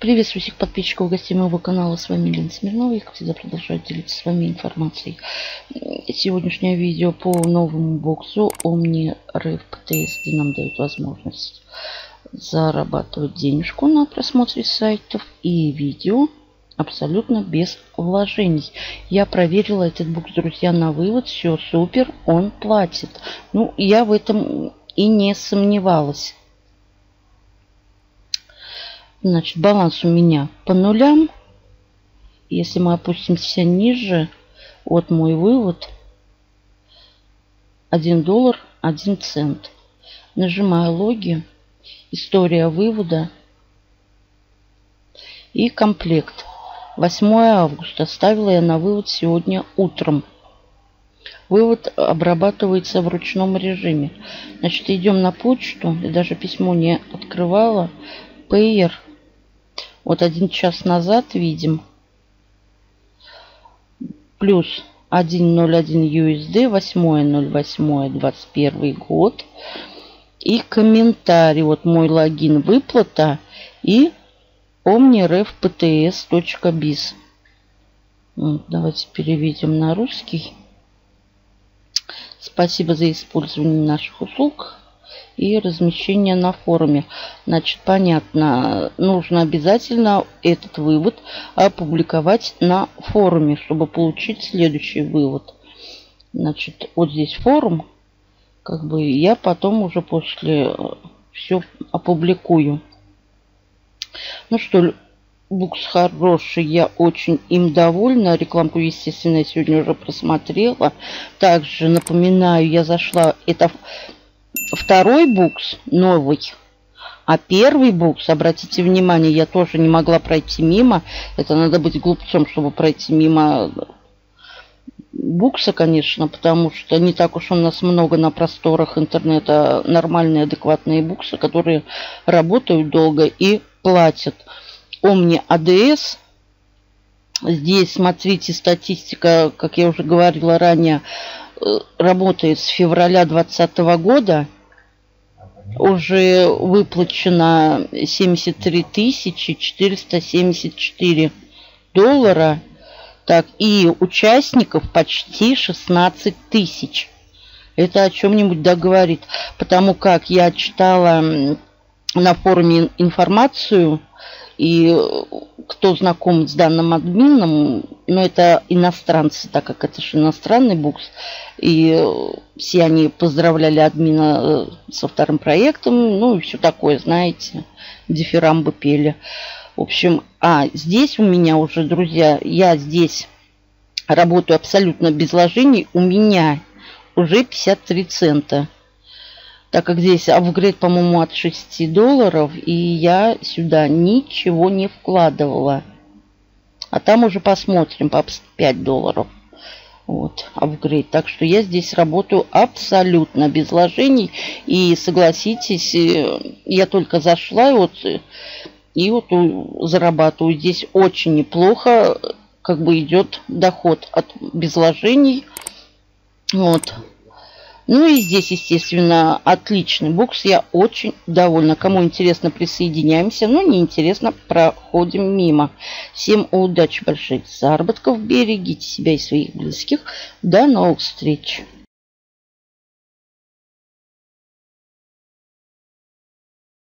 Приветствую всех подписчиков, гостей моего канала. С вами Елена Смирнова. Я, как всегда, продолжаю делиться с вами информацией. Сегодняшнее видео по новому боксу OmniRevPtc.biz, где нам дают возможность зарабатывать денежку на просмотре сайтов и видео абсолютно без вложений. Я проверила этот бокс, друзья, на вывод. Все супер, он платит. Ну, я в этом и не сомневалась. Значит, баланс у меня по нулям. Если мы опустимся ниже, вот мой вывод. 1 доллар, 1 цент. Нажимаю логи. История вывода. И комплект. 8 августа. Ставила я на вывод сегодня утром. Вывод обрабатывается в ручном режиме. Значит, идем на почту. Я даже письмо не открывала. Payeer. Вот 1 час назад видим. Плюс 1.01 USD, 8.08.21 год. И комментарий. Вот мой логин, выплата и OmniRevPtc.biz. Давайте переведем на русский. Спасибо за использование наших услуг и размещение на форуме. Значит, понятно, нужно обязательно этот вывод опубликовать на форуме, чтобы получить следующий вывод. Значит, вот здесь форум, как бы я потом уже после все опубликую. Ну что, бокс хороший, я очень им довольна. Рекламку, естественно, я сегодня уже просмотрела. Также напоминаю, я зашла, это второй бокс новый, а первый бокс, обратите внимание, я тоже не могла пройти мимо. Это надо быть глупцом, чтобы пройти мимо бокса, конечно, потому что не так уж у нас много на просторах интернета нормальные, адекватные боксы, которые работают долго и платят. OmniAds. Здесь, смотрите, статистика, как я уже говорила ранее, работает с февраля 2020 года. Уже выплачено 73 474 доллара. Так, и участников почти 16 тысяч. Это о чем-нибудь договорит. Потому как я читала на форуме информацию, и кто знаком с данным админом, но это иностранцы, так как это же иностранный бокс, и все они поздравляли админа со вторым проектом, ну и все такое, знаете, дифирамбы пели. В общем, а здесь у меня уже, друзья, я здесь работаю абсолютно без вложений, у меня уже 53 цента. Так как здесь апгрейд, по-моему, от 6 долларов. И я сюда ничего не вкладывала. А там уже посмотрим по 5 долларов. Вот, апгрейд. Так что я здесь работаю абсолютно без вложений. И согласитесь, я только зашла и вот зарабатываю. Здесь очень неплохо как бы идет доход от без вложений. Вот. Ну и здесь, естественно, отличный бокс. Я очень довольна. Кому интересно, присоединяемся. Но неинтересно, проходим мимо. Всем удачи, больших заработков. Берегите себя и своих близких. До новых встреч.